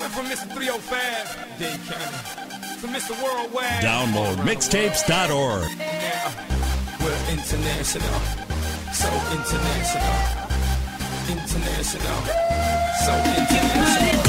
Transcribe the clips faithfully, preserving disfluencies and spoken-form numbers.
Went from Mister three oh five, Dade County, to Mister Worldwide. Download mixtapes dot org. Now, we're international, so international, international, so international.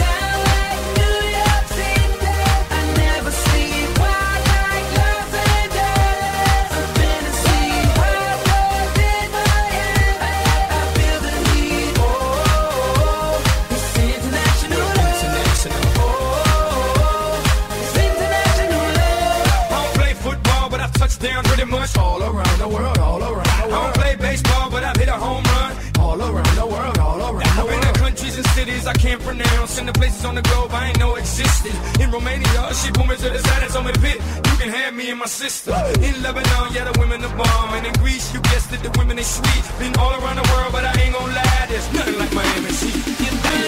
Down pretty much all around the world, all around the world. I don't play baseball, but I've hit a home run all around the world, all around the world. I've been to countries and cities I can't pronounce, and the places on the globe I ain't know existed. In Romania, she pulled me to the side and told me, "Pit, you can have me and my sister." In Lebanon, yeah, the women are bomb, and in Greece, you guessed it, the women they sweet. Been all around the world, but I ain't gon' lie, there's nothing like Miami Heat.